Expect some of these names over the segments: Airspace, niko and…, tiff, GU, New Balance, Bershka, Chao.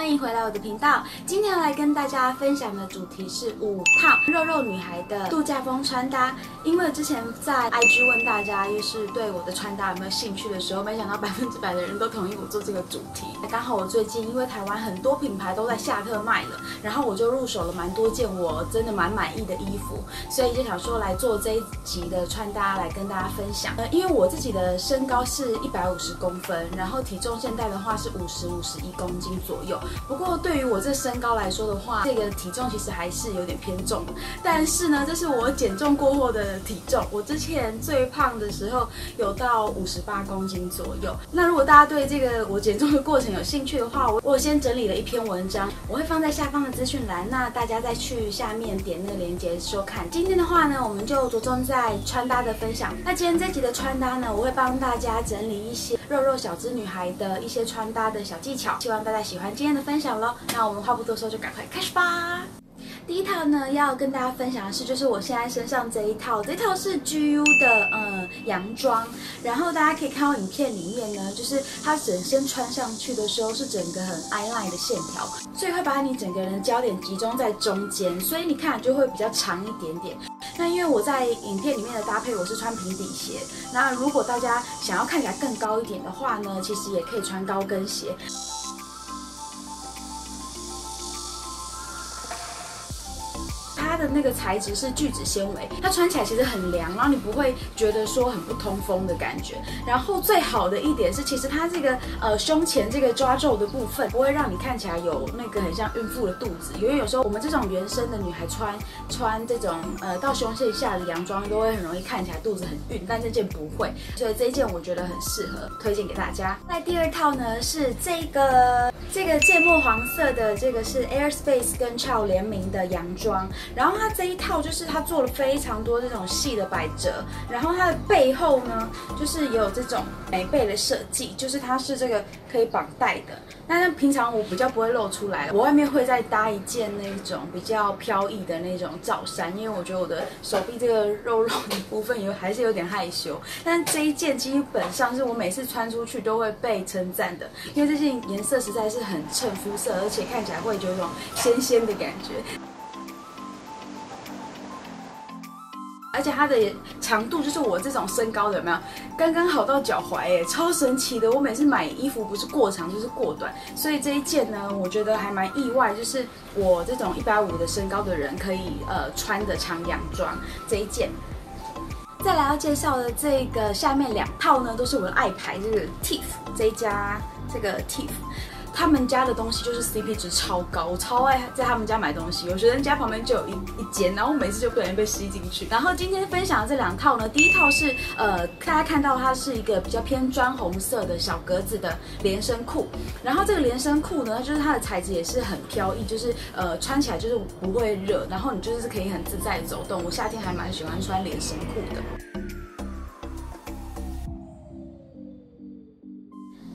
欢迎回来我的频道。今天来跟大家分享的主题是5套肉肉女孩的度假风穿搭。因为之前在 IG 问大家，就是对我的穿搭有没有兴趣的时候，没想到100%的人都同意我做这个主题。刚好我最近因为台湾很多品牌都在下特卖了，然后我就入手了蛮多件我真的蛮满意的衣服，所以就想说来做这一集的穿搭来跟大家分享。因为我自己的身高是150公分，然后体重现在的话是50、51公斤左右。不过对于我这身高来说的话，这个体重其实还是有点偏重。但是呢，这是我减重过后的体重。我之前最胖的时候有到58公斤左右。那如果大家对这个我减重的过程有兴趣的话，我先整理了一篇文章，我会放在下方的资讯栏。那大家再去下面点那个链接收看。今天的话呢，我们就着重在穿搭的分享。那今天这集的穿搭呢，我会帮大家整理一些肉肉小资女孩的一些穿搭的小技巧，希望大家喜欢今天的分享咯。那我们话不多说，就赶快开始吧。第一套呢，要跟大家分享的是，就是我现在身上这一套，这一套是 GU 的洋装。然后大家可以看到影片里面呢，就是它整身穿上去的时候是整个很 eyeliner 的线条，所以会把你整个人的焦点集中在中间，所以你看就会比较长一点点。那因为我在影片里面的搭配我是穿平底鞋，那如果大家想要看起来更高一点的话呢，其实也可以穿高跟鞋。它的那个材质是聚酯纤维，它穿起来其实很凉，然后你不会觉得说很不通风的感觉。然后最好的一点是，其实它这个胸前这个抓皱的部分，不会让你看起来有那个很像孕妇的肚子。因为有时候我们这种原生的女孩穿这种到胸线以下的洋装，都会很容易看起来肚子很孕，但这件不会，所以这一件我觉得很适合，推荐给大家。那第二套呢是这个芥末黄色的，这个是 Airspace 跟 Chao 联名的洋装。然后它这一套就是它做了非常多这种细的百褶，然后它的背后呢，就是也有这种美背的设计，就是它是这个可以绑带的。那平常我比较不会露出来，我外面会再搭一件那种比较飘逸的那种罩衫，因为我觉得我的手臂这个肉肉的部分还是有点害羞。但这一件基本上是我每次穿出去都会被称赞的，因为这件颜色实在是很衬肤色，而且看起来会有一种鲜鲜的感觉。而且它的长度就是我这种身高的有没有，刚刚好到脚踝耶，超神奇的。我每次买衣服不是过长就是过短，所以这一件呢，我觉得还蛮意外，就是我这种150的身高的人可以穿的长洋装这一件。再来要介绍的这个下面2套呢，都是我的爱牌，这个 tiff 这一家，这个 tiff。他们家的东西就是 CP 值超高，我超爱在他们家买东西。我学生家旁边就有一间，然后我每次就不小心被吸进去。然后今天分享的这2套呢，第一套是大家看到它是一个比较偏砖红色的小格子的连身裤，然后这个连身裤呢，就是它的材质也是很飘逸，就是穿起来就是不会热，然后你就是可以很自在的走动。我夏天还蛮喜欢穿连身裤的。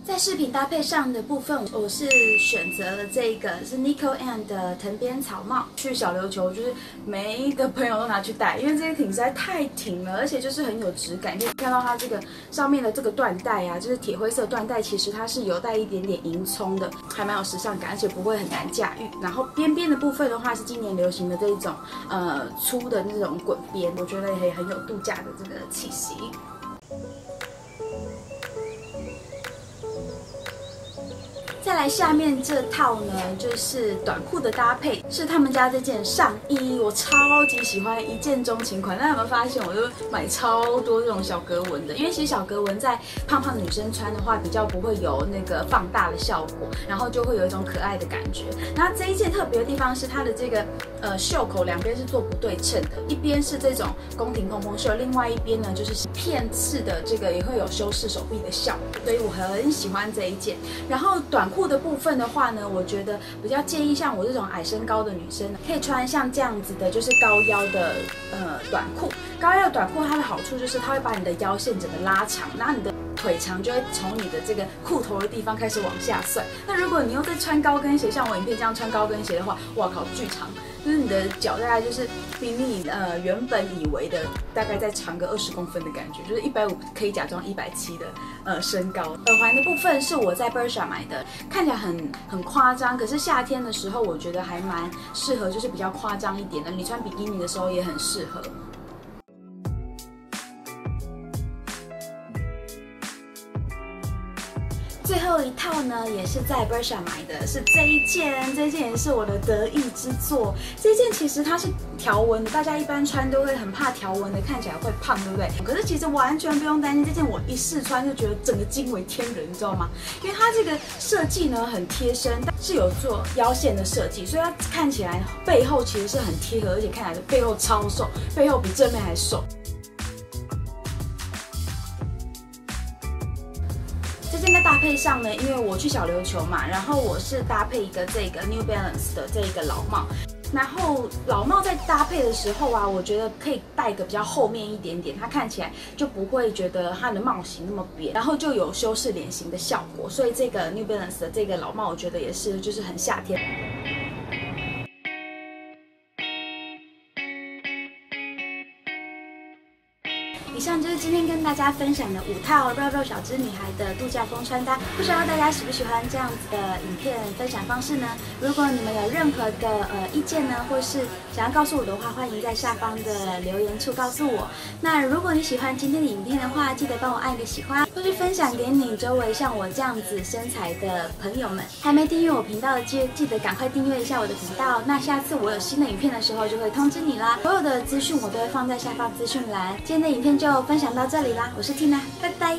在饰品搭配上的部分，我是选择了这个是 niko and 的藤编草帽。去小琉球就是每一个朋友都拿去戴，因为这个挺实在太挺了，而且就是很有质感。就看到它这个上面的这个缎带啊，就是铁灰色缎带，其实它是有带一点点银葱的，还蛮有时尚感，而且不会很难驾驭。然后边边的部分的话，是今年流行的这一种粗的那种滚边，我觉得也很有度假的这个气息。再来下面这套呢，就是短裤的搭配，是他们家这件上衣，我超级喜欢，一见钟情款。大家有没有发现，我就买超多这种小格纹的，因为其实小格纹在胖胖女生穿的话，比较不会有那个放大的效果，然后就会有一种可爱的感觉。然后这一件特别的地方是它的这个袖口两边是做不对称的，一边是这种宫廷公风袖，另外一边呢就是片式的，这个也会有修饰手臂的效果，所以我很喜欢这一件。然后短裤的部分的话呢，我觉得比较建议像我这种矮身高的女生，可以穿像这样子的，就是高腰的短裤。高腰短裤它的好处就是它会把你的腰线整个拉长，那你的腿长就会从你的这个裤头的地方开始往下算。那如果你又在穿高跟鞋，像我影片这样穿高跟鞋的话，哇靠，巨长。就是你的脚大概就是比你原本以为的大概再长个20公分的感觉，就是150可以假装170的身高。耳环的部分是我在 Bershka 买的，看起来很夸张，可是夏天的时候我觉得还蛮适合，就是比较夸张一点的，你穿比基尼的时候也很适合。 最后一套呢，也是在 Bershka 买的，是这一件，这件也是我的得意之作。这件其实它是条纹，大家一般穿都会很怕条纹的，看起来会胖，对不对？可是其实完全不用担心，这件我一试穿就觉得整个惊为天人，你知道吗？因为它这个设计呢很贴身，但是有做腰线的设计，所以它看起来背后其实是很贴合，而且看起来背后超瘦，背后比正面还瘦。 这件的搭配上呢，因为我去小琉球嘛，然后我是搭配一个这个 New Balance 的这一个老帽，然后老帽在搭配的时候啊，我觉得可以戴个比较后面一点点，它看起来就不会觉得它的帽型那么扁，然后就有修饰脸型的效果，所以这个 New Balance 的这个老帽，我觉得也是就是很夏天。 以上就是今天跟大家分享的5套肉肉小只女孩的度假风穿搭，不知道大家喜不喜欢这样子的影片分享方式呢？如果你们有任何的意见呢，或是想要告诉我的话，欢迎在下方的留言处告诉我。那如果你喜欢今天的影片的话，记得帮我按个喜欢，或是分享给你周围像我这样子身材的朋友们。还没订阅我频道的，记得赶快订阅一下我的频道。那下次我有新的影片的时候就会通知你啦。所有的资讯我都会放在下方资讯栏。今天的影片就分享到这里啦，我是 Tina， 拜拜。